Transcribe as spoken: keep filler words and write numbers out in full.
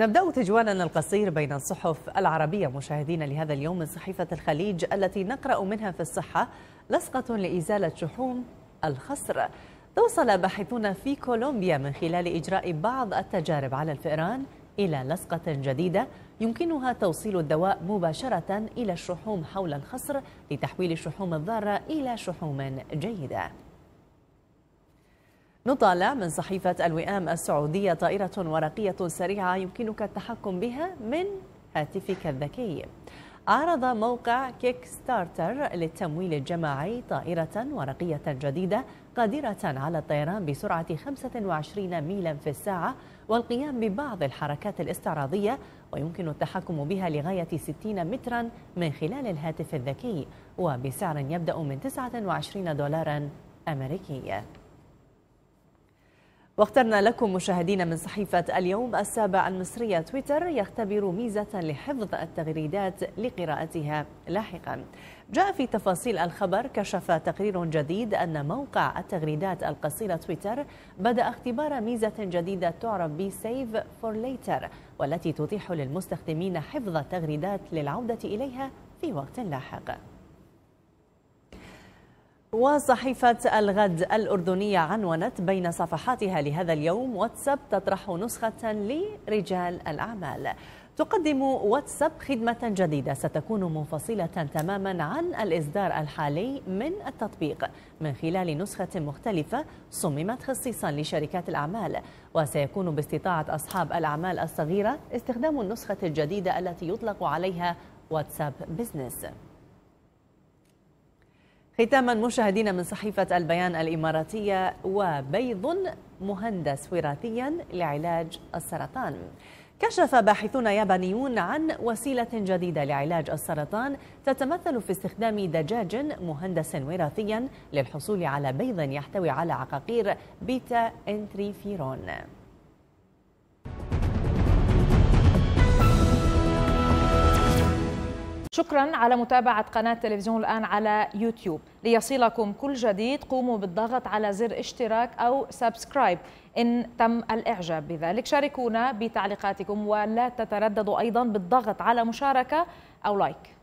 نبدأ تجوالنا القصير بين الصحف العربية مشاهدين لهذا اليوم من صحيفة الخليج التي نقرأ منها في الصحة: لصقة لإزالة شحوم الخصر. توصل باحثون في كولومبيا من خلال إجراء بعض التجارب على الفئران إلى لصقة جديدة يمكنها توصيل الدواء مباشرة إلى الشحوم حول الخصر لتحويل الشحوم الضارة إلى شحوم جيدة. نطالع من صحيفة الوئام السعودية: طائرة ورقية سريعة يمكنك التحكم بها من هاتفك الذكي. عرض موقع كيك ستارتر للتمويل الجماعي طائرة ورقية جديدة قادرة على الطيران بسرعة خمسة وعشرين ميلا في الساعة والقيام ببعض الحركات الاستعراضية، ويمكن التحكم بها لغاية ستين مترا من خلال الهاتف الذكي، وبسعر يبدأ من تسعة وعشرين دولارا أمريكيا. واخترنا لكم مشاهدين من صحيفة اليوم السابع المصرية: تويتر يختبر ميزة لحفظ التغريدات لقراءتها لاحقا. جاء في تفاصيل الخبر: كشف تقرير جديد أن موقع التغريدات القصيرة تويتر بدأ اختبار ميزة جديدة تعرف ب Save for Later، والتي تتيح للمستخدمين حفظ التغريدات للعودة إليها في وقت لاحق. وصحيفة الغد الأردنية عنونت بين صفحاتها لهذا اليوم: واتساب تطرح نسخة لرجال الأعمال. تقدم واتساب خدمة جديدة ستكون منفصلة تماما عن الإصدار الحالي من التطبيق من خلال نسخة مختلفة صممت خصيصا لشركات الأعمال، وسيكون باستطاعة أصحاب الأعمال الصغيرة استخدام النسخة الجديدة التي يطلق عليها واتساب بيزنس. ختاما مشاهدين من صحيفة البيان الإماراتية: وبيض مهندس وراثيا لعلاج السرطان. كشف باحثون يابانيون عن وسيلة جديدة لعلاج السرطان تتمثل في استخدام دجاج مهندس وراثيا للحصول على بيض يحتوي على عقاقير بيتا إنترفيرون. شكرا على متابعة قناة تلفزيون الآن على يوتيوب. ليصلكم كل جديد قوموا بالضغط على زر اشتراك أو سبسكرايب إن تم الإعجاب بذلك. شاركونا بتعليقاتكم ولا تترددوا أيضا بالضغط على مشاركة أو لايك.